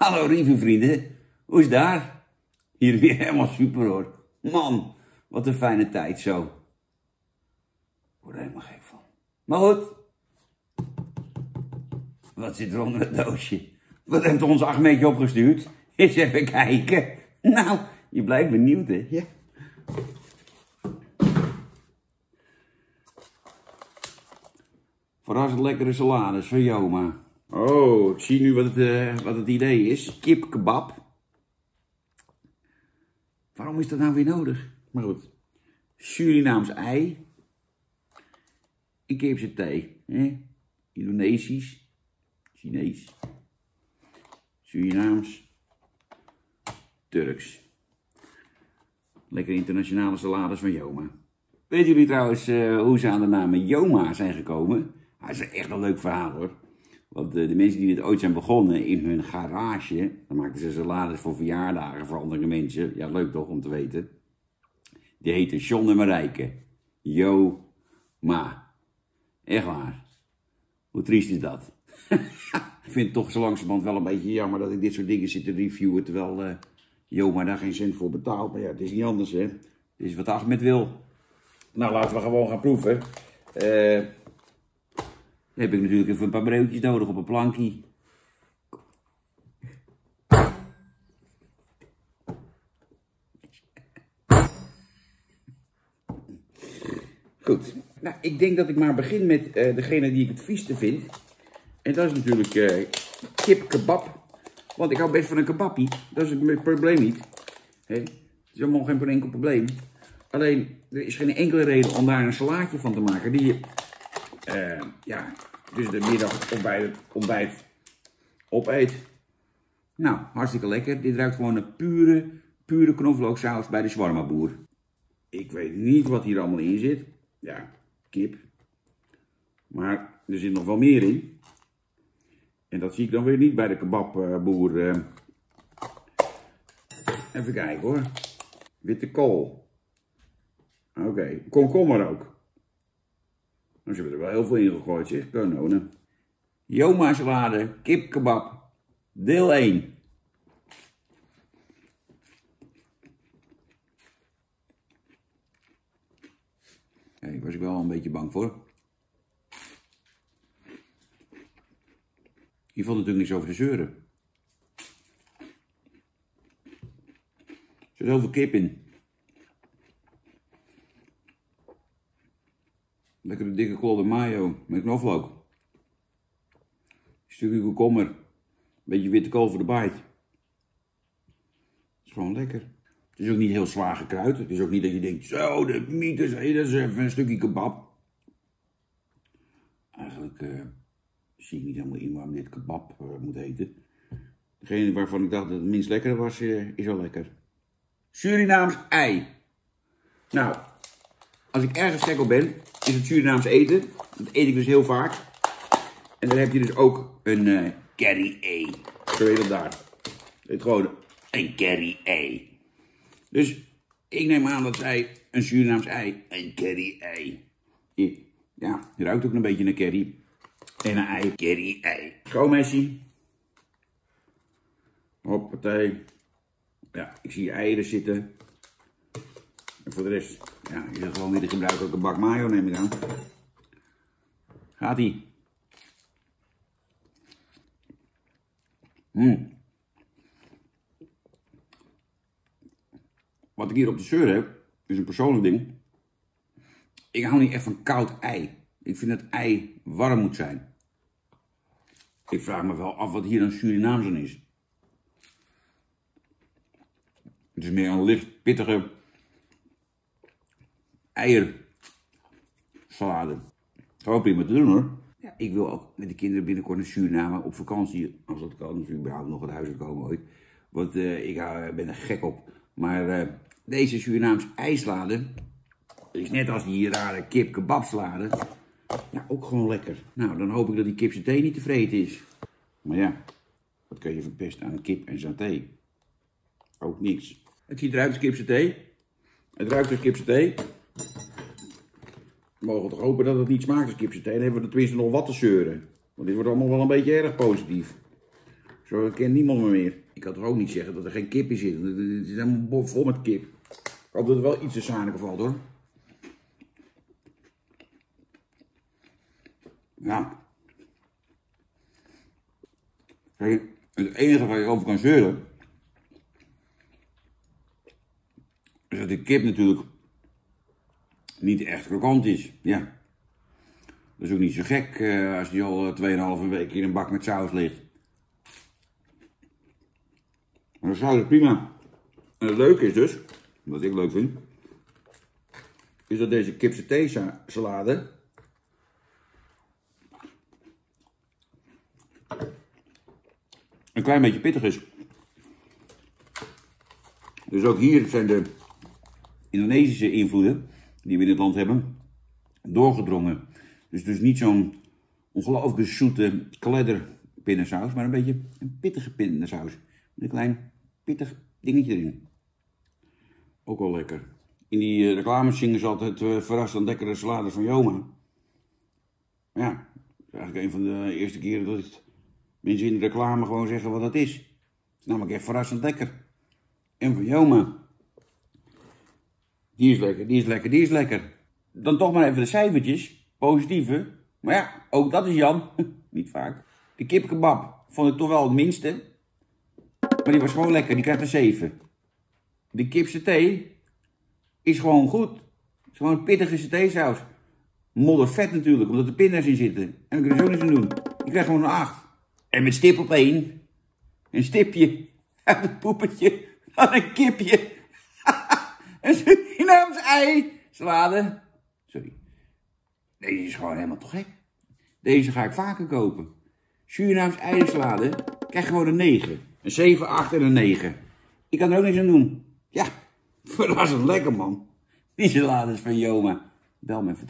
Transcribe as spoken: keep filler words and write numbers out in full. Hallo lieve vrienden, hoe is daar? Hier weer helemaal super hoor. Man, wat een fijne tijd zo. Ik word er helemaal gek van. Maar goed, wat zit er onder het doosje? Wat heeft ons Achmedje opgestuurd? Eens even kijken. Nou, je blijft benieuwd hè? Ja. Verrassend lekkere salades van Joma. Oh, ik zie nu wat het, uh, wat het idee is. Kipkebab. Waarom is dat nou weer nodig? Maar goed. Surinaams ei. En Kipse thee. Hè? Indonesisch. Chinees. Surinaams. Turks. Lekkere internationale salades van Joma. Weet jullie trouwens uh, hoe ze aan de naam Joma zijn gekomen? Dat is echt een leuk verhaal hoor. Want de mensen die dit ooit zijn begonnen in hun garage, dan maakten ze salades voor verjaardagen voor andere mensen. Ja, leuk toch om te weten. Die heten John en Marijke. Jo, ma. Echt waar. Hoe triest is dat? Ik vind het toch zo langzamerhand wel een beetje jammer dat ik dit soort dingen zit te reviewen. Terwijl uh, Jo, maar daar geen cent voor betaalt. Maar ja, het is niet anders hè. Het is wat Ahmed wil. Nou, laten we gewoon gaan proeven. Eh... Uh, Heb ik natuurlijk even een paar broodjes nodig op een plankie. Goed. Nou, ik denk dat ik maar begin met uh, degene die ik het vieste vind. En dat is natuurlijk uh, kipkebab. Want ik hou best van een kebappie. Dat is het probleem niet. Hey, het is allemaal geen enkel probleem. Alleen, er is geen enkele reden om daar een salaatje van te maken die je... Uh, ja, dus de middag ontbijt, ontbijt opeet. Nou, hartstikke lekker. Dit ruikt gewoon naar pure, pure knoflooksaus bij de shawarmaboer. Ik weet niet wat hier allemaal in zit. Ja, kip. Maar er zit nog wel meer in. En dat zie ik dan weer niet bij de kebabboer. Uh, Even kijken hoor. Witte kool. Oké, okay. Komkommer ook. Maar ze hebben er wel heel veel in gegooid, zeg. Kanonen. Joma salade, kipkebab, deel één. Daar was ik wel een beetje bang voor. Hier valt natuurlijk niks over te zeuren. Er zit heel veel kip in. Lekkere dikke kolder mayo met knoflook. Een stukje komkommer. Een beetje witte kool voor de bite. Het is gewoon lekker. Het is ook niet heel zwaar gekruid. Het is ook niet dat je denkt, zo de mieters, hey, dat is even een stukje kebab. Eigenlijk uh, zie ik niet helemaal in waarom dit kebab uh, moet heten. Degene waarvan ik dacht dat het minst lekker was, uh, is al lekker. Surinaams ei. Nou, als ik ergens gek op ben... is het Surinaams eten. Dat eet ik dus heel vaak. En dan heb je dus ook een uh, curry-ei. Zo heet dat daar. Heet gewoon een curry-ei. Dus ik neem aan dat zij een Surinaams ei, een curry-ei. Ja, die ruikt ook een beetje naar curry. En een ei, curry-ei. Schoonmessie. Hoppatee. Ja, ik zie eieren zitten. En voor de rest, ja, is het gewoon weer de gebruikelijke bak mayo, neem ik aan. Gaat-ie. Mm. Wat ik hier op de zeur heb, is een persoonlijk ding. Ik hou niet echt van koud ei. Ik vind dat ei warm moet zijn. Ik vraag me wel af wat hier dan Surinaams aan is. Het is meer een licht, pittige... eiersalade. Gewoon prima te doen hoor. Ja, ik wil ook met de kinderen binnenkort naar Suriname op vakantie. Als dat kan, dus überhaupt nog het huis komen ooit. Want uh, ik uh, ben er gek op. Maar uh, deze Surinaams eisalade is net als die rare kip kebabsalade. Ja, ook gewoon lekker. Nou, dan hoop ik dat die kip saté niet te vreten is. Maar ja, wat kun je verpesten aan kip en saté? Ook niks. Het ziet eruit als kip saté. Het ruikt als kip saté. We mogen toch hopen dat het niet smaakt als kipsaté. Dan hebben we er tenminste nog wat te zeuren. Want dit wordt allemaal wel een beetje erg positief. Zo herkent niemand me meer. Ik kan toch ook niet zeggen dat er geen kip in zit. Het is helemaal vol met kip. Ik hoop dat er wel iets te zaken valt hoor. Nou. Kijk, het enige waar je over kan zeuren is dat de kip natuurlijk niet echt krokant is. Ja. Dat is ook niet zo gek uh, als die al tweeënhalve week in een bak met saus ligt. Maar de saus is prima. En het leuke is dus, wat ik leuk vind, is dat deze kipse theesalade een klein beetje pittig is. Dus ook hier zijn de Indonesische invloeden die we in het land hebben doorgedrongen. Dus dus niet zo'n ongelooflijk zoete kledderpindasaus, maar een beetje een pittige pindasaus. Met een klein pittig dingetje erin. Ook wel lekker. In die reclames zingen ze altijd uh, verrassend lekkere salades van Joma. Ja, dat is eigenlijk een van de eerste keren dat het mensen in de reclame gewoon zeggen wat dat is. Het is namelijk echt verrassend lekker. En van Joma. Die is lekker, die is lekker, die is lekker. Dan toch maar even de cijfertjes. Positieve. Maar ja, ook dat is Jan. Niet vaak. De kipkebab vond ik toch wel het minste. Maar die was gewoon lekker. Die krijgt een zeven. De kipse thee is gewoon goed. Het is gewoon een pittige theesaus. Moddervet natuurlijk, omdat er pinda's in zitten. En dan kun je zo niets aan doen. Je krijgt gewoon een acht. En met stip op één. Een stipje. Uit een poepetje. Dan een kipje. Een Surinaams ei. Salade. Sorry. Deze is gewoon helemaal te gek. Deze ga ik vaker kopen. Surinaams eiersalade. Krijg gewoon een negen. Een zeven, acht en een negen. Ik kan er ook niks aan doen. Ja, verrassend lekker man. Die salades van Joma. Bel me even.